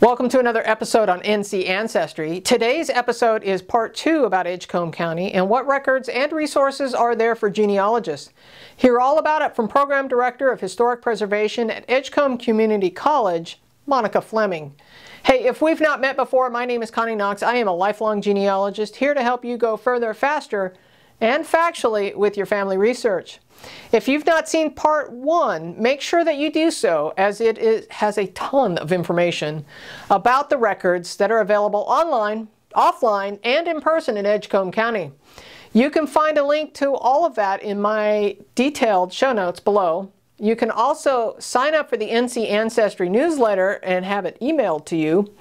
Welcome to another episode on NC Ancestry. Today's episode is part two about Edgecombe County and what records and resources are there for genealogists. Hear all about it from Program Director of Historic Preservation at Edgecombe Community College, Monika Fleming. Hey, if we've not met before, my name is Connie Knox. I am a lifelong genealogist here to help you go further, faster, and factually with your family research. If you've not seen part one, make sure that you do so, as it has a ton of information about the records that are available online, offline, and in person in Edgecombe County. You can find a link to all of that in my detailed show notes below. You can also sign up for the NC Ancestry newsletter and have it emailed to you.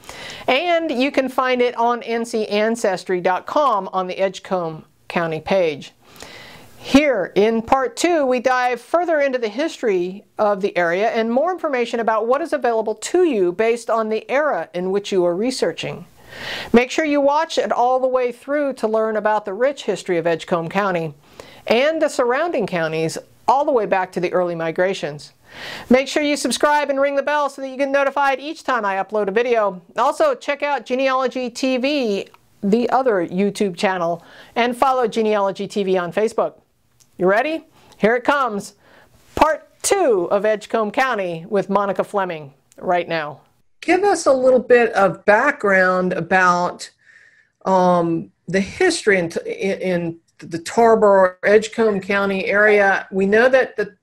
And you can find it on ncancestry.com on the Edgecombe County page. Here in part two, we dive further into the history of the area and more information about what is available to you based on the era in which you are researching. Make sure you watch it all the way through to learn about the rich history of Edgecombe County and the surrounding counties all the way back to the early migrations. Make sure you subscribe and ring the bell so that you get notified each time I upload a video. Also, check out Genealogy TV, the other YouTube channel, and follow Genealogy TV on Facebook. You ready? Here it comes. Part two of Edgecombe County with Monika Fleming right now. Give us a little bit of background about the history in the Tarboro, Edgecombe County area. We know that the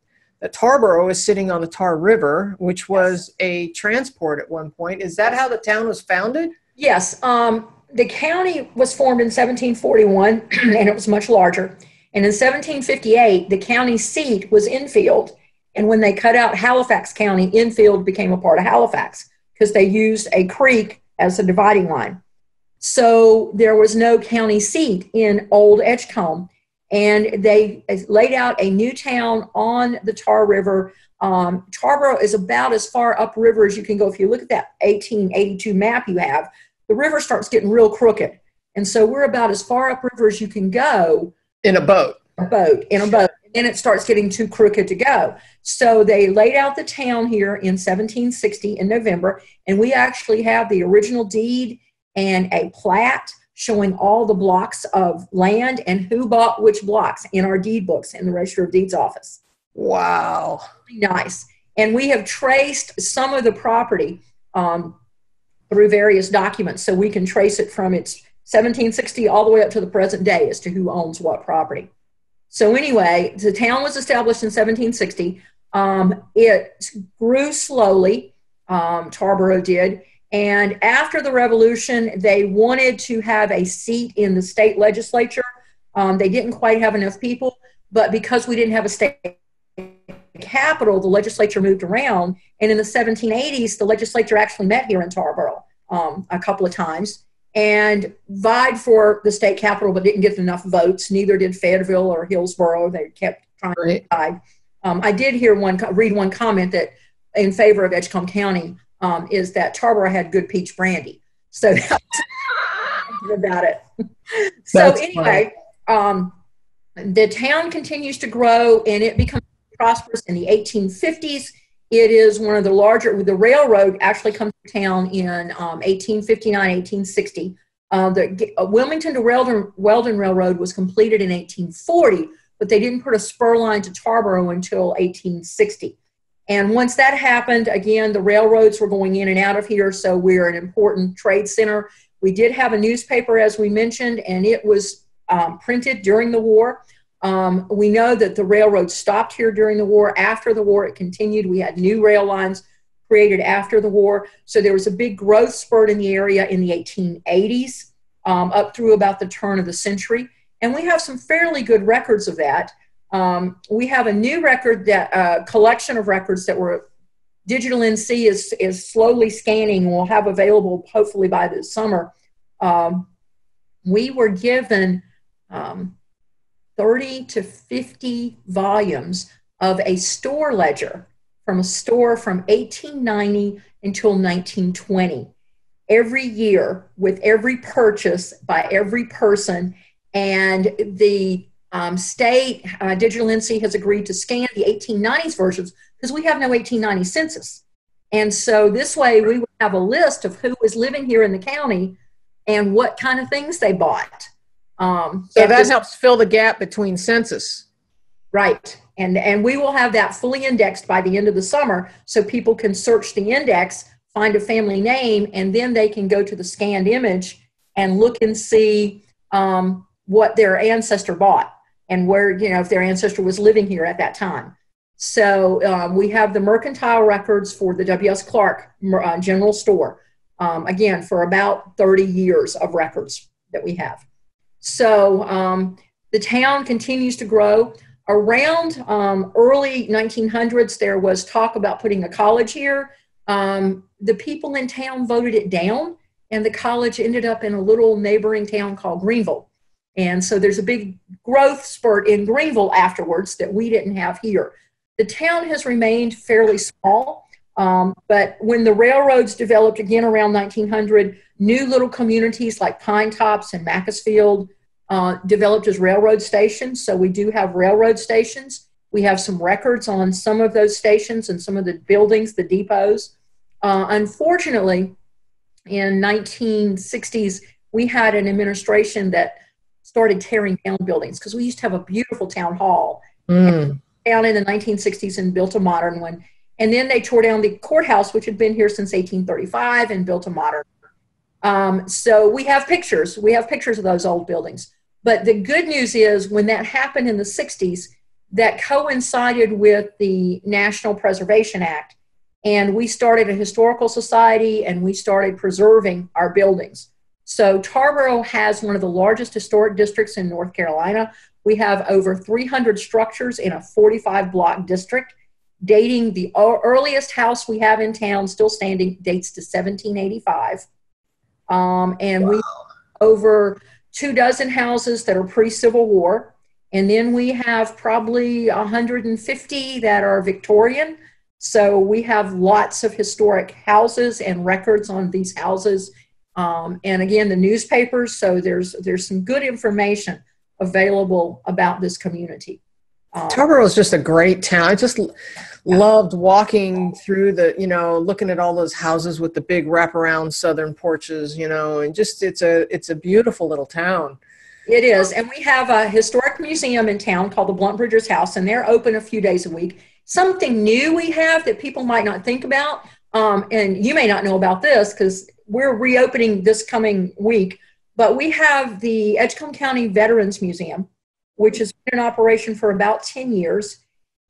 Tarboro is sitting on the Tar River, which was a transport at one point. Is that how the town was founded? Yes. The county was formed in 1741, and it was much larger. And in 1758, the county seat was Enfield. And when they cut out Halifax County, Enfield became a part of Halifax because they used a creek as a dividing line. So there was no county seat in old Edgecombe. And they laid out a new town on the Tar River. Tarboro is about as far upriver as you can go. If you look at that 1882 map you have, the river starts getting real crooked. And so we're about as far upriver as you can go. In a boat. A boat, in a boat. And then it starts getting too crooked to go. So they laid out the town here in 1760 in November, and we actually have the original deed and a plat showing all the blocks of land and who bought which blocks in our deed books in the Register of Deeds office. Wow. Nice. And we have traced some of the property through various documents, so we can trace it from its 1760 all the way up to the present day as to who owns what property. So anyway, the town was established in 1760. It grew slowly, Tarboro did, and after the revolution, they wanted to have a seat in the state legislature. They didn't quite have enough people, but because we didn't have a state capital, the legislature moved around, and in the 1780s, the legislature actually met here in Tarboro a couple of times, and vied for the state capital, but didn't get enough votes. Neither did Fayetteville or Hillsborough. They kept trying to decide. I did read one comment that in favor of Edgecombe County is that Tarboro had good peach brandy. So that's about it. So anyway, the town continues to grow and it becomes prosperous in the 1850s. It is one of the larger, the railroad actually comes to town in 1859, 1860. The Wilmington to Weldon Railroad was completed in 1840, but they didn't put a spur line to Tarboro until 1860. And once that happened, again, the railroads were going in and out of here, so we're an important trade center. We did have a newspaper, as we mentioned, and it was printed during the war. We know that the railroad stopped here during the war. After the war, it continued. We had new rail lines created after the war. So there was a big growth spurt in the area in the 1880s, up through about the turn of the century. And we have some fairly good records of that. We have a new record, that collection of records that were, Digital NC is slowly scanning, we'll have available hopefully by the summer. We were given 30 to 50 volumes of a store ledger from a store from 1890 until 1920, every year with every purchase by every person. And the state, Digital NC has agreed to scan the 1890s versions because we have no 1890 census. And so this way we were have a list of who was living here in the county and what kind of things they bought. So that helps fill the gap between census. Right. And we will have that fully indexed by the end of the summer, so people can search the index, find a family name, and then they can go to the scanned image and look and see what their ancestor bought and where, you know, if their ancestor was living here at that time. So we have the mercantile records for the W.S. Clark General Store, again, for about 30 years of records that we have. So the town continues to grow. Around early 1900s, there was talk about putting a college here. The people in town voted it down, and the college ended up in a little neighboring town called Greenville. And so there's a big growth spurt in Greenville afterwards that we didn't have here. The town has remained fairly small, but when the railroads developed again around 1900, new little communities like Pine Tops and Macclesfield developed as railroad stations. So we do have railroad stations. We have some records on some of those stations and some of the buildings, the depots. Unfortunately, in 1960s, we had an administration that started tearing down buildings because we used to have a beautiful town hall. Mm. Down in the 1960s and built a modern one. And then they tore down the courthouse, which had been here since 1835, and built a modern one. So we have pictures. We have pictures of those old buildings. But the good news is when that happened in the 60s, that coincided with the National Preservation Act. And we started a historical society, and we started preserving our buildings. So Tarboro has one of the largest historic districts in North Carolina. We have over 300 structures in a 45-block district, dating the earliest house we have in town, still standing, dates to 1785. And wow. We have over 24 houses that are pre-Civil War. And then we have probably 150 that are Victorian. So we have lots of historic houses and records on these houses. And again, the newspapers, so there's some good information available about this community. Tarboro is just a great town. I just loved walking through the, you know, looking at all those houses with the big wraparound southern porches, you know, and just it's a beautiful little town. It is, and we have a historic museum in town called the Blunt Bridger's House, and they're open a few days a week. Something new we have that people might not think about, and you may not know about this because we're reopening this coming week. But we have the Edgecombe County Veterans Museum, which has been in operation for about 10 years.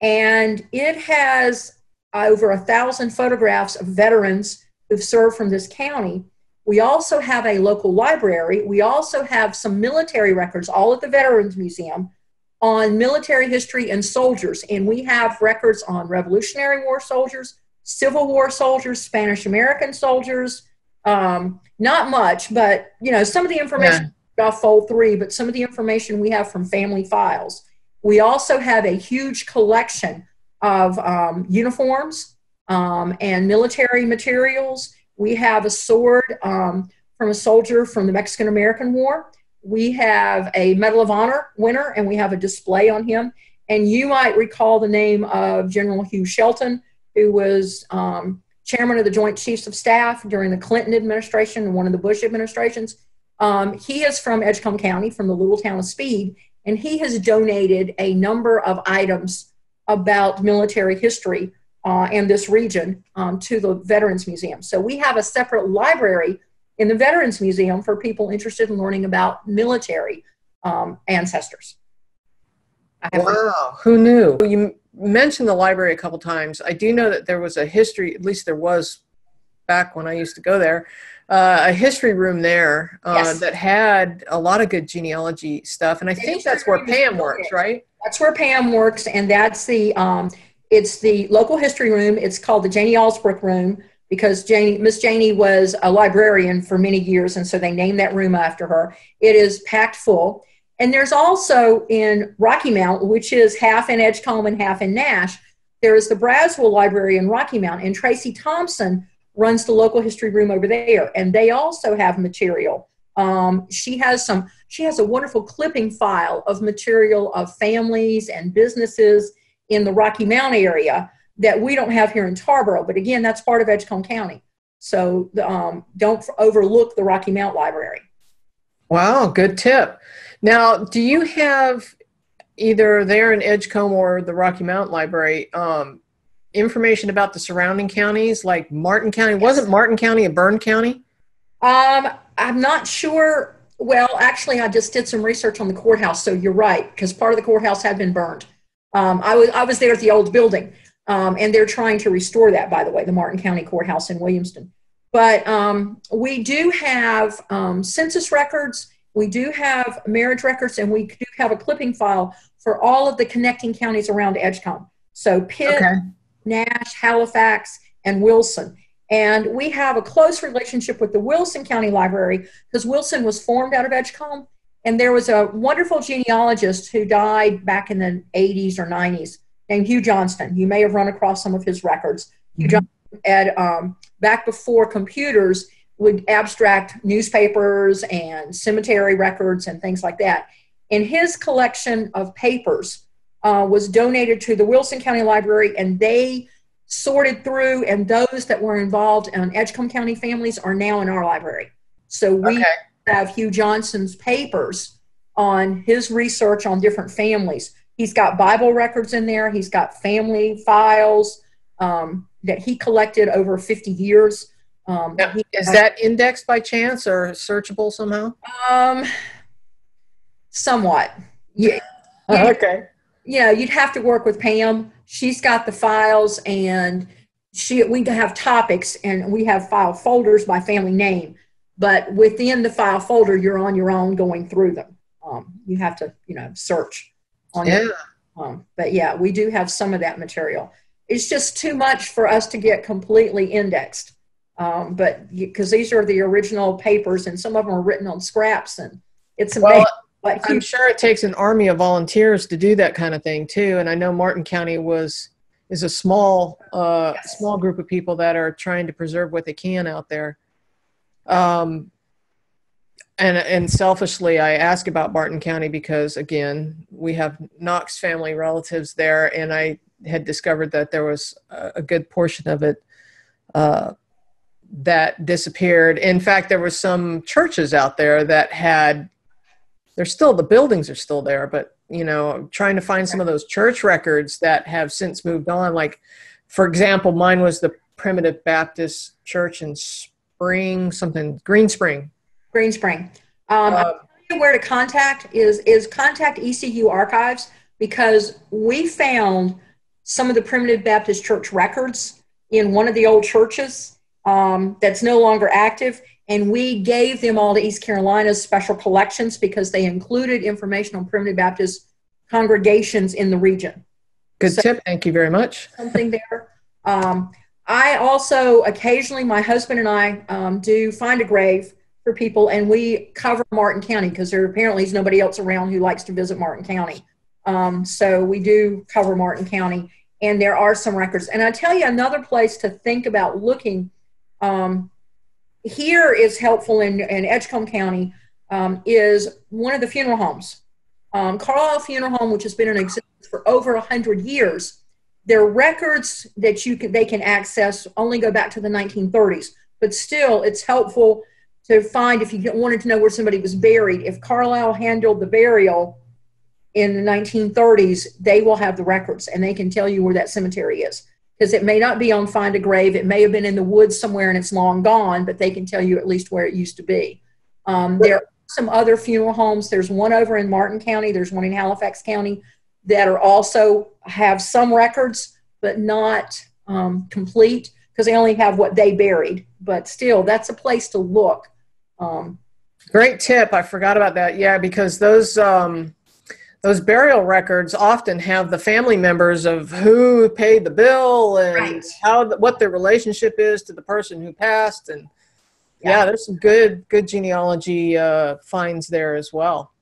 And it has over 1,000 photographs of veterans who've served from this county. We also have a local library. We also have some military records, all at the Veterans Museum, on military history and soldiers. And we have records on Revolutionary War soldiers, Civil War soldiers, Spanish-American soldiers. Not much, but, you know, some of the information, yeah. Off fold 3, but some of the information we have from family files. We also have a huge collection of uniforms and military materials. We have a sword from a soldier from the Mexican-American War. We have a Medal of Honor winner, and we have a display on him. And you might recall the name of General Hugh Shelton, who was chairman of the Joint Chiefs of Staff during the Clinton administration and one of the Bush administrations. He is from Edgecombe County, from the little town of Speed, and he has donated a number of items about military history and this region to the Veterans Museum. So we have a separate library in the Veterans Museum for people interested in learning about military ancestors. Wow, who knew? You mentioned the library a couple times. I do know that there was a history, at least there was back when I used to go there, a history room there yes. that had a lot of good genealogy stuff. And I think that's where Pam works, right? That's where Pam works. And that's the, it's the local history room. It's called the Janie Allsbrook room because Miss Janie was a librarian for many years. And so they named that room after her. It is packed full. And there's also in Rocky Mount, which is half in Edgecombe and half in Nash, there is the Braswell Library in Rocky Mount, and Tracy Thompson runs the local history room over there, and they also have material. She has a wonderful clipping file of material of families and businesses in the Rocky Mount area that we don't have here in Tarboro, but again, that's part of Edgecombe County. So don't overlook the Rocky Mount Library. Wow, good tip. Now, do you have either there in Edgecombe or the Rocky Mount Library information about the surrounding counties, like Martin County? Yes. Wasn't Martin County a Bern County? I'm not sure. Well, actually, I just did some research on the courthouse, so you're right, because part of the courthouse had been burned. I was there at the old building, and they're trying to restore that, by the way, the Martin County Courthouse in Williamston. But we do have census records, we do have marriage records, and we do have a clipping file for all of the connecting counties around Edgecombe. So Pitt, okay, Nash, Halifax, and Wilson. And we have a close relationship with the Wilson County Library because Wilson was formed out of Edgecombe. And there was a wonderful genealogist who died back in the 80s or 90s named Hugh Johnston. You may have run across some of his records. Mm-hmm. Hugh Johnston had, back before computers, would abstract newspapers and cemetery records and things like that. And his collection of papers was donated to the Wilson County Library, and they sorted through, and those that were involved in Edgecombe County families are now in our library. So we have Hugh Johnson's papers on his research on different families. He's got Bible records in there. He's got family files that he collected over 50 years. Now, is that indexed by chance or searchable somehow? Somewhat. Yeah. Okay. You know, you'd have to work with Pam. She's got the files, and we have topics, and we have file folders by family name. But within the file folder, you're on your own going through them. You have to, search on it. Yeah. But yeah, we do have some of that material. It's just too much for us to get completely indexed. But because these are the original papers, and some of them are written on scraps, and it's amazing. Well, I'm sure it takes an army of volunteers to do that kind of thing too. And I know Martin County is a small, small group of people that are trying to preserve what they can out there. And selfishly, I ask about Martin County because, again, we have Knox family relatives there, and I had discovered that there was a good portion of it that disappeared. In fact, there were some churches out there that had. There's still, the buildings are still there, but, trying to find some of those church records that have since moved on. Like, for example, mine was the Primitive Baptist Church in Green Spring. I'll tell you where to contact is contact ECU Archives, because we found some of the Primitive Baptist Church records in one of the old churches that's no longer active. And we gave them all to East Carolina's special collections because they included information on Primitive Baptist congregations in the region. Good tip. Thank you very much. Something there. I also occasionally, my husband and I do find a grave for people, and we cover Martin County because there apparently is nobody else around who likes to visit Martin County. So we do cover Martin County, and there are some records. And I tell you another place to think about looking here is helpful in Edgecombe County, is one of the funeral homes. Carlisle Funeral Home, which has been in existence for over 100 years, their records that they can access only go back to the 1930s, but still it's helpful to find, if you wanted to know where somebody was buried, if Carlisle handled the burial in the 1930s, they will have the records and they can tell you where that cemetery is. Because it may not be on Find a Grave. It may have been in the woods somewhere and it's long gone, but they can tell you at least where it used to be. There are some other funeral homes. There's one over in Martin County. There's one in Halifax County that are also have some records, but not complete, because they only have what they buried. But still, that's a place to look. Great tip. I forgot about that. Yeah, because those burial records often have the family members of who paid the bill and what their relationship is to the person who passed. And yeah there's some good genealogy finds there as well.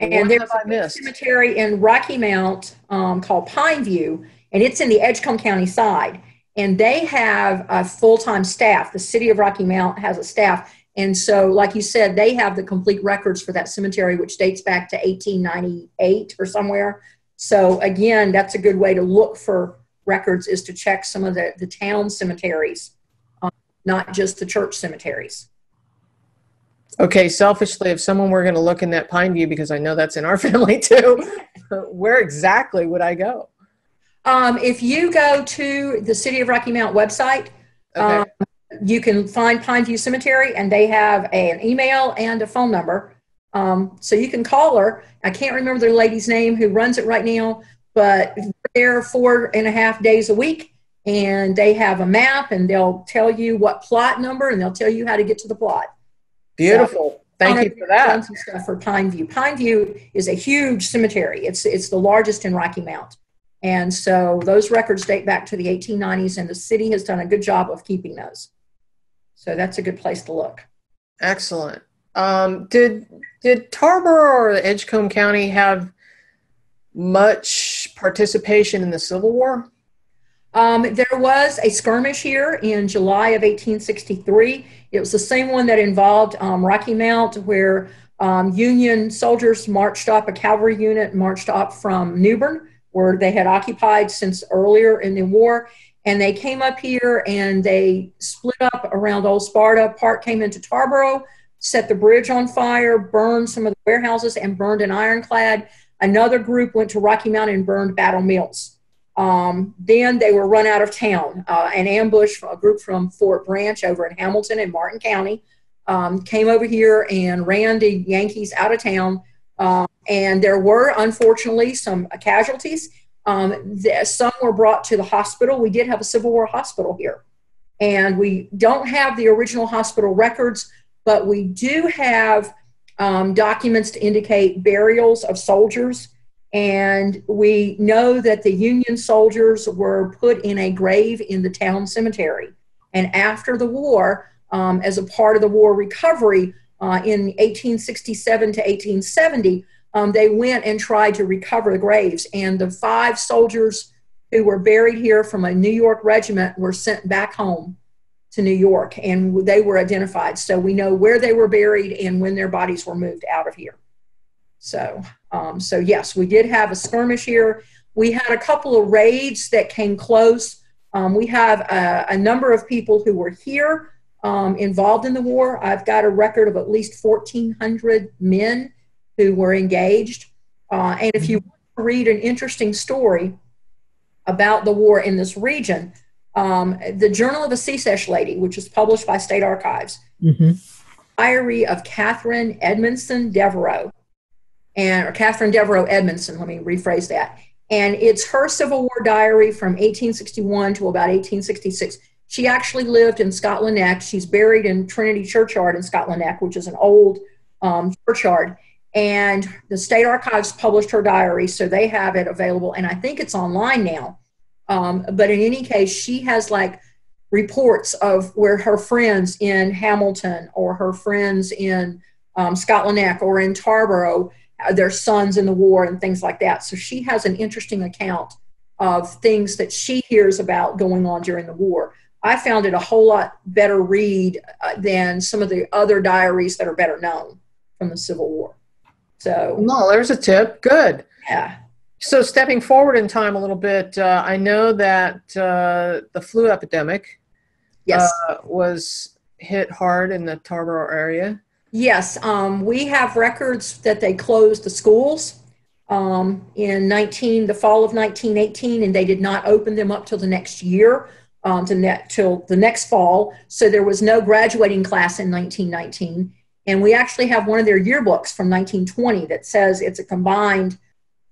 And there's a cemetery in Rocky Mount called Pineview, and it's in the Edgecombe County side. And they have a full-time staff. The city of Rocky Mount has a staff. And so, like you said, they have the complete records for that cemetery, which dates back to 1898 or somewhere. So, again, that's a good way to look for records, is to check some of the town cemeteries not just the church cemeteries. Okay, selfishly, if someone were going to look in that Pineview, because I know that's in our family too, where exactly would I go? If you go to the City of Rocky Mount website, okay. You can find Pineview Cemetery, and they have an email and a phone number. So you can call her. I can't remember the lady's name who runs it right now, but they're 4.5 days a week, and they have a map, and they'll tell you what plot number, and they'll tell you how to get to the plot. Beautiful. So, thank you for that. Some stuff for Pineview. Pineview is a huge cemetery. It's the largest in Rocky Mount. And so those records date back to the 1890s, and the city has done a good job of keeping those. So that's a good place to look. Excellent. Did Tarboro or Edgecombe County have much participation in the Civil War? There was a skirmish here in July of 1863. It was the same one that involved Rocky Mount, where Union soldiers marched up, a cavalry unit marched up from New Bern, where they had occupied since earlier in the war. And they came up here and they split up around Old Sparta. Part came into Tarboro, set the bridge on fire, burned some of the warehouses, and burned an ironclad. Another group went to Rocky Mount and burned battle mills. Then they were run out of town. An ambush from a group from Fort Branch over in Hamilton in Martin County came over here and ran the Yankees out of town. And there were, unfortunately, some casualties. Some were brought to the hospital. We did have a Civil War hospital here. And we don't have the original hospital records, but we do have documents to indicate burials of soldiers. And we know that the Union soldiers were put in a grave in the town cemetery. And after the war, as a part of the war recovery, in 1867 to 1870, they went and tried to recover the graves. And the 5 soldiers who were buried here from a New York regiment were sent back home to New York, and they were identified. So we know where they were buried and when their bodies were moved out of here. So, so yes, we did have a skirmish here. We had a couple of raids that came close. We have a number of people who were here involved in the war. I've got a record of at least 1,400 men who were engaged. And if you want to read an interesting story about the war in this region, the Journal of a Secesh Lady, which is published by State Archives, Diary of Catherine Catherine Devereux Edmondston, let me rephrase that. And it's her Civil War diary from 1861 to about 1866. She actually lived in Scotland Neck. She's buried in Trinity Churchyard in Scotland Neck, which is an old churchyard. And the State Archives published her diary, so they have it available. And I think it's online now. But in any case, she has like reports of where her friends in Hamilton or her friends in Scotland Neck or in Tarboro, their sons in the war and things like that. So she has an interesting account of things that she hears about going on during the war. I found it a whole lot better read than some of the other diaries that are better known from the Civil War. So no, there's a tip. Good. Yeah. So stepping forward in time a little bit, I know that the flu epidemic was hit hard in the Tarboro area. Yes. We have records that they closed the schools in the fall of 1918, and they did not open them up till the next year. Till the next fall. So there was no graduating class in 1919. And we actually have one of their yearbooks from 1920 that says it's a combined,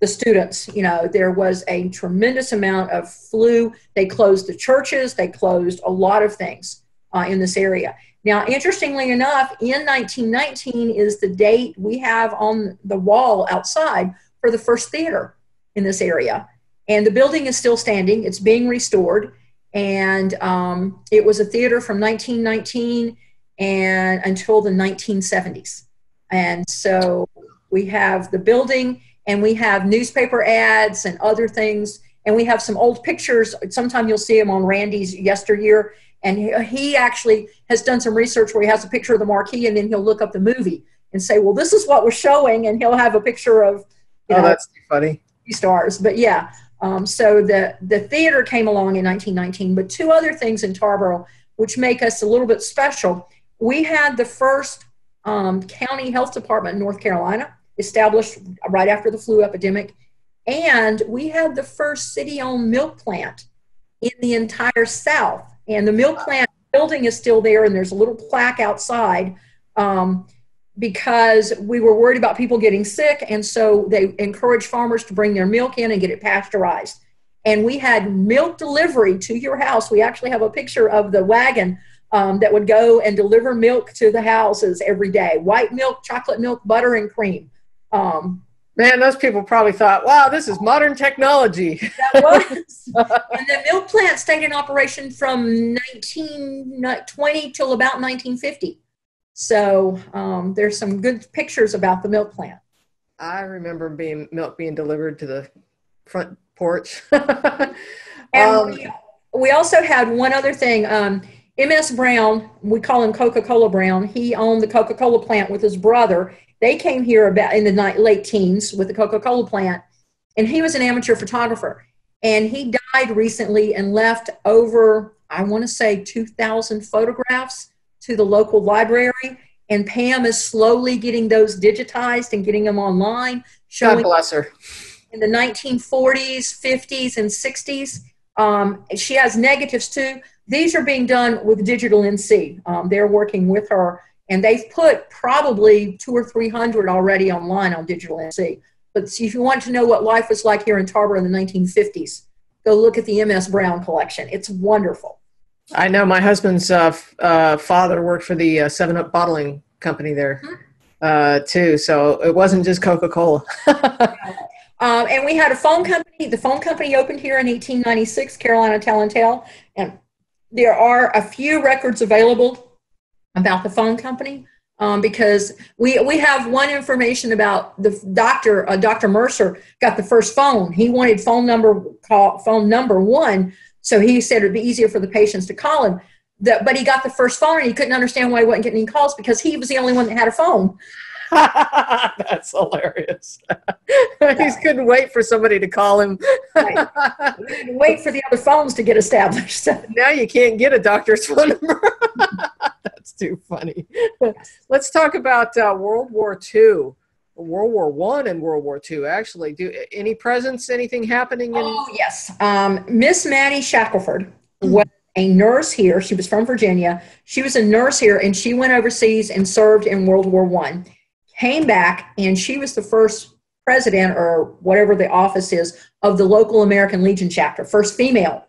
the students, you know, there was a tremendous amount of flu. They closed the churches. They closed a lot of things in this area. Now, interestingly enough, in 1919 is the date we have on the wall outside for the first theater in this area. And the building is still standing. It's being restored. And it was a theater from 1919 and until the 1970s. And so we have the building, and we have newspaper ads and other things. And we have some old pictures. Sometime you'll see them on Randy's yesteryear. And he actually has done some research where he has a picture of the marquee, and then he'll look up the movie and say, well, this is what was showing. And he'll have a picture of, you know, that's funny. Stars. But yeah. So the theater came along in 1919, but two other things in Tarboro. which make us a little bit special. We had the first county health department in North Carolina established right after the flu epidemic, and we had the first city-owned milk plant in the entire South. And the milk plant building is still there, and there's a little plaque outside because we were worried about people getting sick, and so they encouraged farmers to bring their milk in and get it pasteurized. And we had milk delivery to your house. We actually have a picture of the wagon that would go and deliver milk to the houses every day. White milk, chocolate milk, butter, and cream. Man, those people probably thought, wow, this is modern technology. That was. And the milk plant stayed in operation from 1920 till about 1950. So there's some good pictures about the milk plant. I remember milk being delivered to the front porch. And we also had one other thing. MS Brown, we call him Coca-Cola Brown. He owned the Coca-Cola plant with his brother. They came here about in the late teens with the Coca-Cola plant, and he was an amateur photographer. And he died recently and left over, I want to say, 2,000 photographs to the local library. And Pam is slowly getting those digitized and getting them online. God bless her. In the 1940s, 50s, and 60s. She has negatives too. These are being done with Digital NC. They're working with her, and they've put probably 200 or 300 already online on Digital NC. But if you want to know what life was like here in Tarboro in the 1950s, go look at the MS Brown collection. It's wonderful. I know my husband's father worked for the 7-Up bottling company there too, so it wasn't just Coca-Cola. And we had a phone company. The phone company opened here in 1896, Carolina Tell and Tale. And there are a few records available about the phone company because we have one information about the doctor. Dr. Mercer got the first phone. He wanted phone number one, so he said it would be easier for the patients to call him. But he got the first phone, and he couldn't understand why he wasn't getting any calls because he was the only one that had a phone. That's hilarious. He couldn't wait for somebody to call him. Right. We had to wait for the other phones to get established. Now you can't get a doctor's phone number. That's too funny. Let's talk about World War II, World War I, and World War II. Actually, any presence? Anything happening? Oh yes, Miss Maddie Shackelford was a nurse here. She was from Virginia. She was a nurse here, and she went overseas and served in World War I. Came back, and she was the first president, or whatever the office is, of the local American Legion chapter, first female.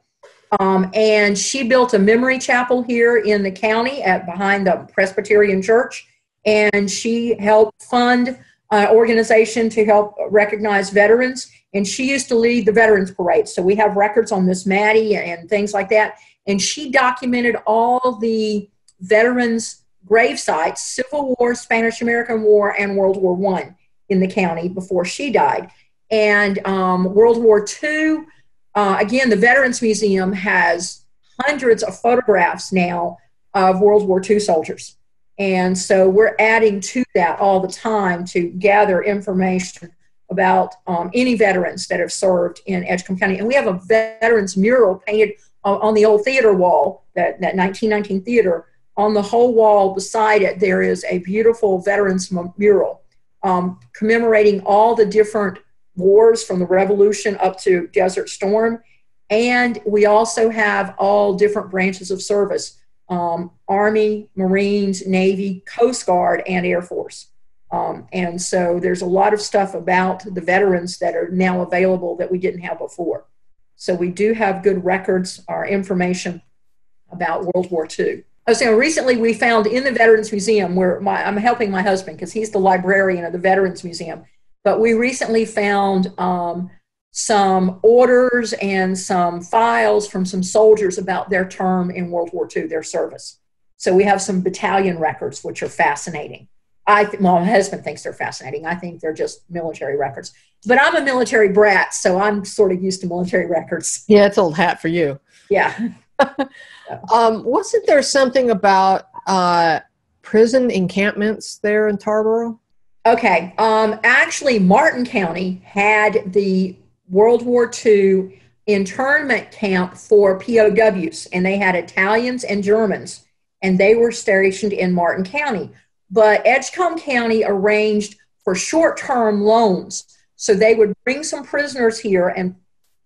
And she built a memory chapel here in the county behind the Presbyterian Church, and she helped fund an organization to help recognize veterans, and she used to lead the veterans parade. So we have records on Miss Maddie and things like that, and she documented all the veterans grave sites, Civil War, Spanish-American War, and World War I in the county before she died. And World War II, again, the Veterans Museum has hundreds of photographs now of World War II soldiers. And so we're adding to that all the time to gather information about any veterans that have served in Edgecombe County. And we have a veterans mural painted on the old theater wall, that 1919 theater. On the whole wall beside it, there is a beautiful veterans mural commemorating all the different wars from the Revolution up to Desert Storm. And we also have all different branches of service, Army, Marines, Navy, Coast Guard, and Air Force. And so there's a lot of stuff about the veterans that are now available that we didn't have before. So we do have good records or information about World War II. I was saying, recently we found in the Veterans Museum, where I'm helping my husband because he's the librarian of the Veterans Museum, but we recently found some orders and some files from some soldiers about their term in World War II, their service. So we have some battalion records, which are fascinating. My husband thinks they're fascinating. I think they're just military records. But I'm a military brat, so I'm sort of used to military records. Yeah, it's old hat for you. Yeah. Wasn't there something about prison encampments there in Tarboro? Okay. Actually, Martin County had the World War II internment camp for POWs, and they had Italians and Germans, and they were stationed in Martin County. But Edgecombe County arranged for short-term loans. So they would bring some prisoners here and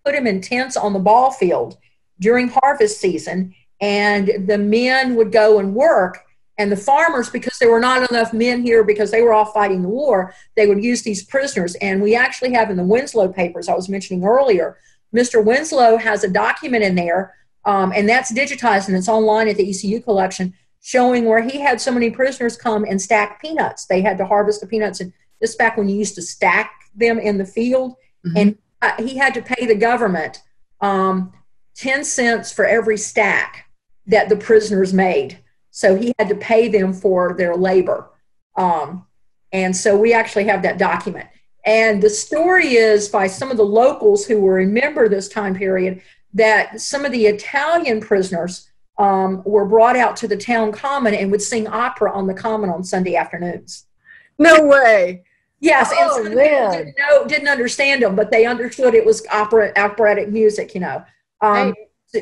put them in tents on the ball field during harvest season. And the men would go and work, and the farmers, because there were not enough men here because they were all fighting the war, they would use these prisoners. And we actually have in the Winslow papers I was mentioning earlier, Mr. Winslow has a document in there, and that's digitized and it's online at the ECU collection, showing where he had so many prisoners come and stack peanuts. They had to harvest the peanuts, and this is back when you used to stack them in the field. Mm-hmm. And he had to pay the government 10 cents for every stack that the prisoners made. So he had to pay them for their labor. And so we actually have that document. And the story is by some of the locals who will remember this time period that some of the Italian prisoners were brought out to the town common and would sing opera on the common on Sunday afternoons. No way. Yes, oh, and some people didn't understand them, but they understood it was operatic music, you know. Hey,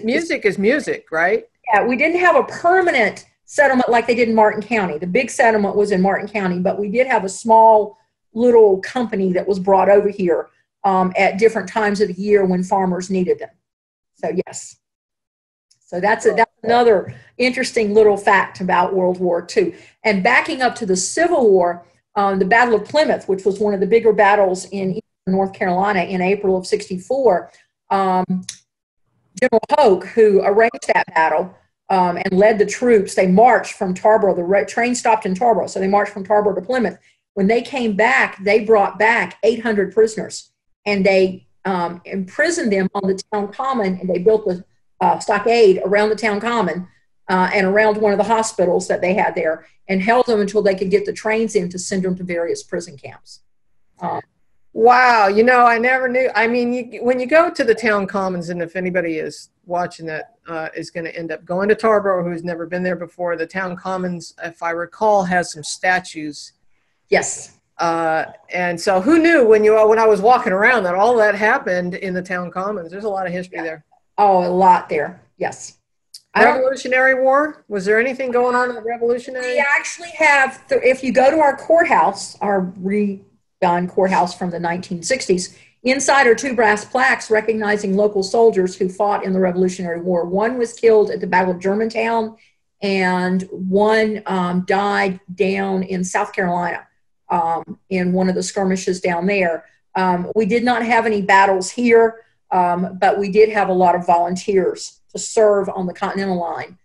music is music, right? Yeah, we didn't have a permanent settlement like they did in Martin County. The big settlement was in Martin County, but we did have a small little company that was brought over here at different times of the year when farmers needed them. So yes, so that's another interesting little fact about World War II. And backing up to the Civil War, the Battle of Plymouth, which was one of the bigger battles in North Carolina in April of '64, General Hoke, who arranged that battle and led the troops, they marched from Tarboro. The train stopped in Tarboro, so they marched from Tarboro to Plymouth. When they came back, they brought back 800 prisoners, and they imprisoned them on the town common, and they built a stockade around the town common and around one of the hospitals that they had there, and held them until they could get the trains in to send them to various prison camps. Wow, you know, I never knew. I mean, when you go to the town commons, and if anybody is watching that is going to end up going to Tarboro who's never been there before, the town commons, if I recall, has some statues. Yes. And so who knew when I was walking around that all that happened in the town commons? There's a lot of history there. Oh, a lot there. Yes. Revolutionary War? Was there anything going on in the Revolutionary War? We actually have, if you go to our courthouse, our redone courthouse from the 1960s, inside are two brass plaques recognizing local soldiers who fought in the Revolutionary War. One was killed at the Battle of Germantown, and one died down in South Carolina in one of the skirmishes down there. We did not have any battles here, but we did have a lot of volunteers to serve on the Continental Line.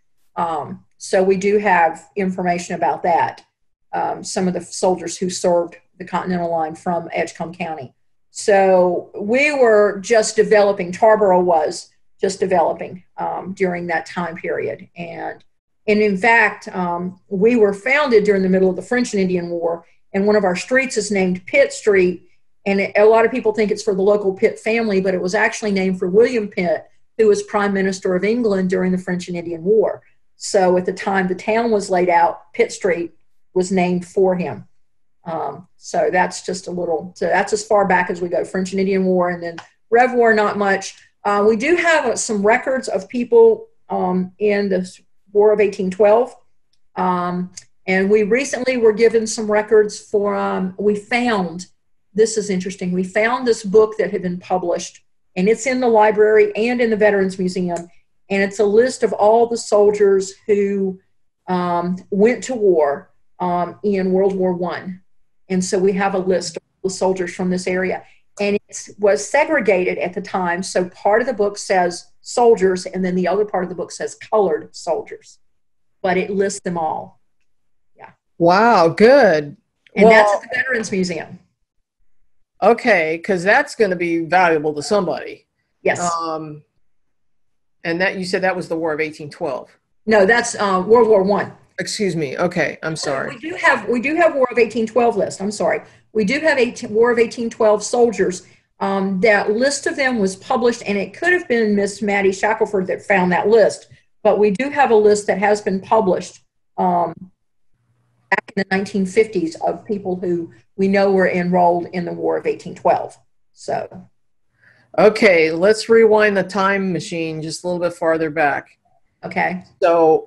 So we do have information about that, some of the soldiers who served the Continental Line from Edgecombe County. So we were just developing, Tarboro was just developing during that time period. And in fact, we were founded during the middle of the French and Indian War, and one of our streets is named Pitt Street, and a lot of people think it's for the local Pitt family, but it was actually named for William Pitt, who was Prime Minister of England during the French and Indian War. So at the time the town was laid out, Pitt Street was named for him. So that's just a little, so that's as far back as we go, French and Indian War, and then Rev War, not much. We do have some records of people in the War of 1812, and we recently were given some records for, we found, this is interesting, we found this book that had been published, and it's in the library and in the Veterans Museum, and it's a list of all the soldiers who went to war in World War I. And so we have a list of the soldiers from this area. And it was segregated at the time, so part of the book says soldiers, and then the other part of the book says colored soldiers. But it lists them all. Yeah. Wow, good. And well, that's at the Veterans Museum. Okay, because that's going to be valuable to somebody. Yes. And that you said that was the War of 1812. No, that's World War I. Excuse me. Okay, I'm sorry. We do have War of 1812 list. I'm sorry. We do have War of 1812 soldiers. That list of them was published, and it could have been Miss Maddie Shackelford that found that list, but we do have a list that has been published back in the 1950s of people who we know were enrolled in the War of 1812. So, Okay, let's rewind the time machine just a little bit farther back. Okay. So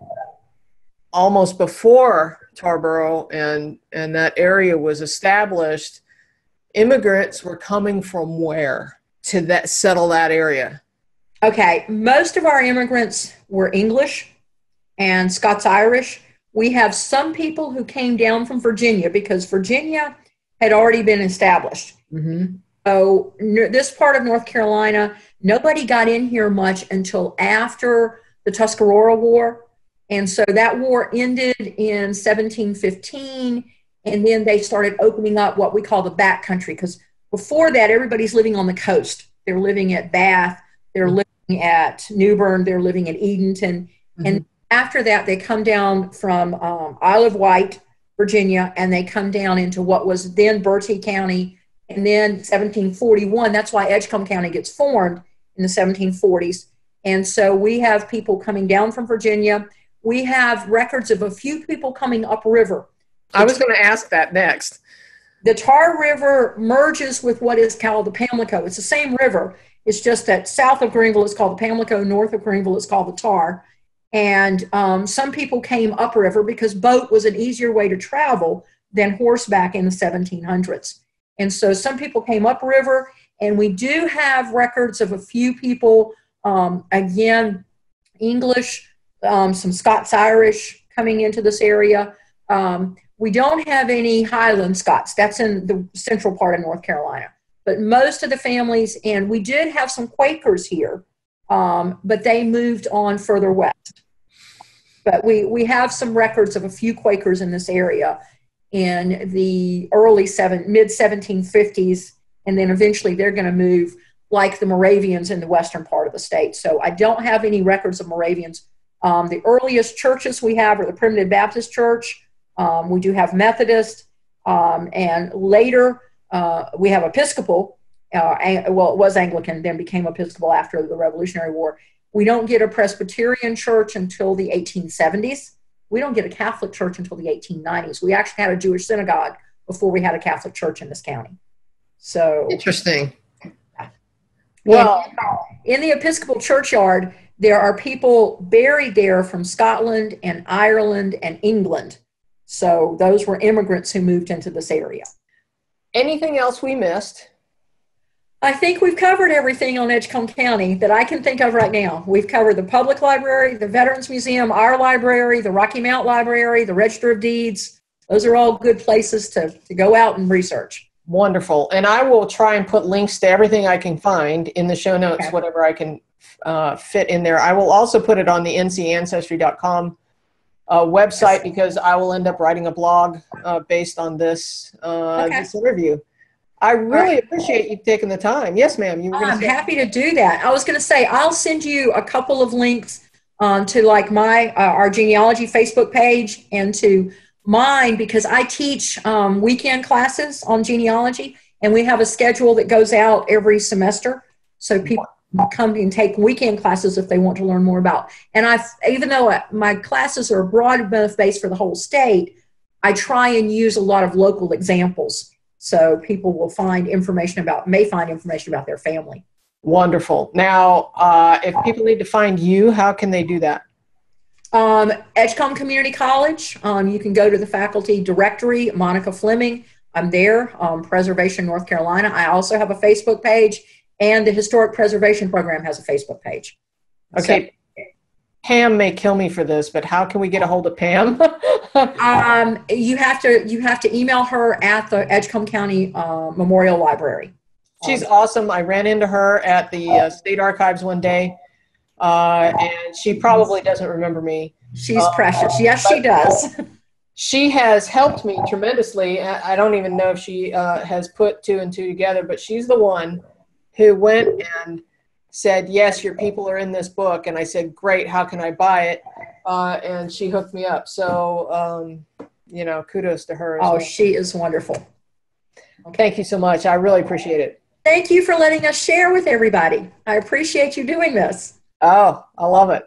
almost before Tarboro and that area was established, immigrants were coming from where to that settle that area? Okay, most of our immigrants were English and Scots-Irish. We have some people who came down from Virginia because Virginia had already been established. Mm-hmm. So this part of North Carolina, nobody got in here much until after the Tuscarora War. And so that war ended in 1715, and then they started opening up what we call the backcountry, because before that, everybody's living on the coast. They're living at Bath, they're living at New Bern, they're living in Edenton. Mm-hmm. And after that, they come down from Isle of Wight, Virginia, and they come down into what was then Bertie County. And then 1741, that's why Edgecombe County gets formed in the 1740s. And so we have people coming down from Virginia. We have records of a few people coming upriver. I was going to ask that next. The Tar River merges with what is called the Pamlico. It's the same river. It's just that south of Greenville it's called the Pamlico, north of Greenville it's called the Tar. And some people came upriver because boat was an easier way to travel than horseback in the 1700s. And so some people came upriver, and we do have records of a few people, again, English, some Scots-Irish coming into this area. We don't have any Highland Scots. That's in the central part of North Carolina. But most of the families, and we did have some Quakers here, but they moved on further west. But we have some records of a few Quakers in this area in the early mid-1750s, and then eventually they're going to move like the Moravians in the western part of the state. So I don't have any records of Moravians. The earliest churches we have are the Primitive Baptist Church. We do have Methodist, and later we have Episcopal. Well, it was Anglican, then became Episcopal after the Revolutionary War. We don't get a Presbyterian church until the 1870s. We don't get a Catholic church until the 1890s. We actually had a Jewish synagogue before we had a Catholic church in this county. So interesting. Well, in the Episcopal churchyard, there are people buried there from Scotland and Ireland and England. So those were immigrants who moved into this area. Anything else we missed? I think we've covered everything on Edgecombe County that I can think of right now. We've covered the public library, the Veterans Museum, our library, the Rocky Mount Library, the Register of Deeds. Those are all good places to go out and research. Wonderful. And I will try and put links to everything I can find in the show notes, okay, whatever I can fit in there. I will also put it on the ncancestry.com website, yes, because I will end up writing a blog based on this, this interview. I really appreciate you taking the time. Yes, ma'am. I'm happy to do that. I was going to say, I'll send you a couple of links to like our genealogy Facebook page and to mine, because I teach weekend classes on genealogy, and we have a schedule that goes out every semester. So people come and take weekend classes if they want to learn more about. And even though my classes are broad enough base for the whole state, I try and use a lot of local examples. So people will find information about, may find information about their family. Wonderful. Now, if people need to find you, how can they do that? Edgecombe Community College. You can go to the faculty directory, Monika Fleming. I'm there, Preservation North Carolina. I also have a Facebook page, and the Historic Preservation Program has a Facebook page. Okay. So, Pam may kill me for this, but how can we get a hold of Pam? You have to email her at the Edgecombe County Memorial Library. She's awesome. I ran into her at the State Archives one day, and she probably doesn't remember me. She's precious. Yes, she does. She has helped me tremendously. I don't even know if she has put two and two together, but she's the one who went and said, yes, your people are in this book. And I said, great, how can I buy it? And she hooked me up. So, you know, kudos to her. Oh, she is wonderful. Thank you so much. I really appreciate it. Thank you for letting us share with everybody. I appreciate you doing this. Oh, I love it.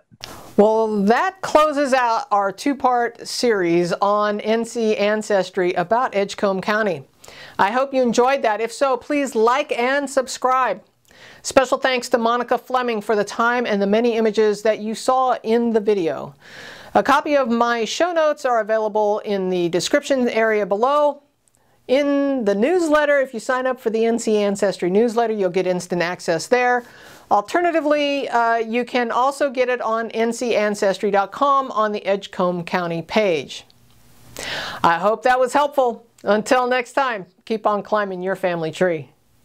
Well, that closes out our two-part series on NC Ancestry about Edgecombe County. I hope you enjoyed that. If so, please like and subscribe. Special thanks to Monika Fleming for the time and the many images that you saw in the video. A copy of my show notes are available in the description area below. In the newsletter, if you sign up for the NC Ancestry newsletter, you'll get instant access there. Alternatively, you can also get it on ncancestry.com on the Edgecombe County page. I hope that was helpful. Until next time, keep on climbing your family tree.